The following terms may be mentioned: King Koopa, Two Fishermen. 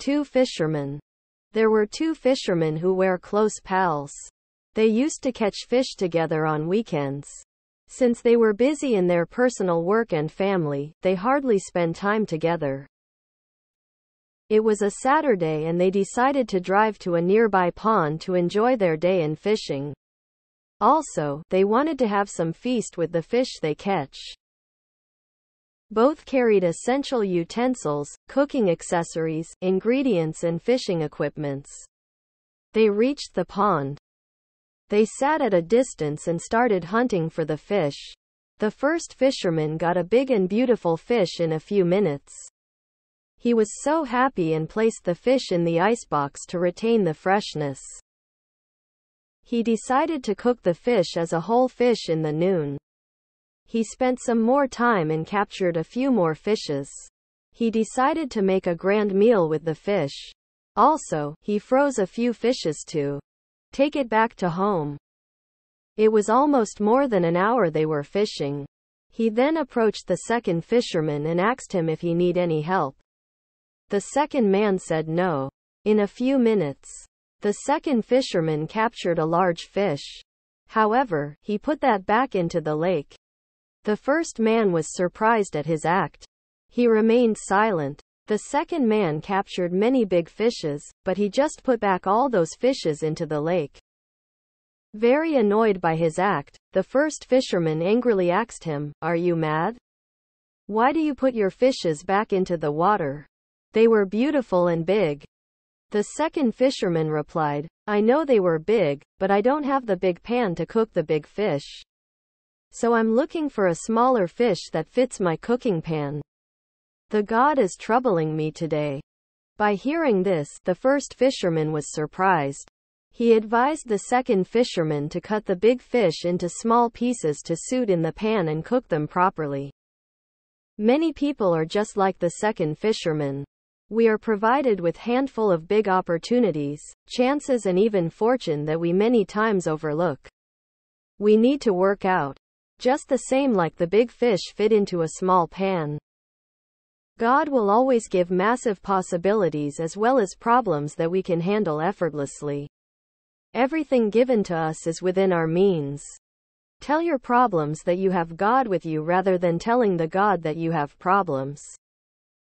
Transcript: Two fishermen. There were two fishermen who were close pals. They used to catch fish together on weekends. Since they were busy in their personal work and family, they hardly spent time together. It was a Saturday and they decided to drive to a nearby pond to enjoy their day in fishing. Also, they wanted to have some feast with the fish they catch. Both carried essential utensils, cooking accessories, ingredients and fishing equipments. They reached the pond. They sat at a distance and started hunting for the fish. The first fisherman got a big and beautiful fish in a few minutes. He was so happy and placed the fish in the icebox to retain the freshness. He decided to cook the fish as a whole fish in the noon. He spent some more time and captured a few more fishes. He decided to make a grand meal with the fish. Also, he froze a few fishes to take it back to home. It was almost more than an hour they were fishing. He then approached the second fisherman and asked him if he needed any help. The second man said no. In a few minutes, the second fisherman captured a large fish. However, he put that back into the lake. The first man was surprised at his act. He remained silent. The second man captured many big fishes, but he just put back all those fishes into the lake. Very annoyed by his act, the first fisherman angrily asked him, "Are you mad? Why do you put your fishes back into the water? They were beautiful and big." The second fisherman replied, "I know they were big, but I don't have the big pan to cook the big fish. So I'm looking for a smaller fish that fits my cooking pan. The god is troubling me today." By hearing this, the first fisherman was surprised. He advised the second fisherman to cut the big fish into small pieces to suit in the pan and cook them properly. Many people are just like the second fisherman. We are provided with a handful of big opportunities, chances and even fortune that we many times overlook. We need to work out. Just the same like the big fish fit into a small pan. God will always give massive possibilities as well as problems that we can handle effortlessly. Everything given to us is within our means. Tell your problems that you have God with you rather than telling the God that you have problems.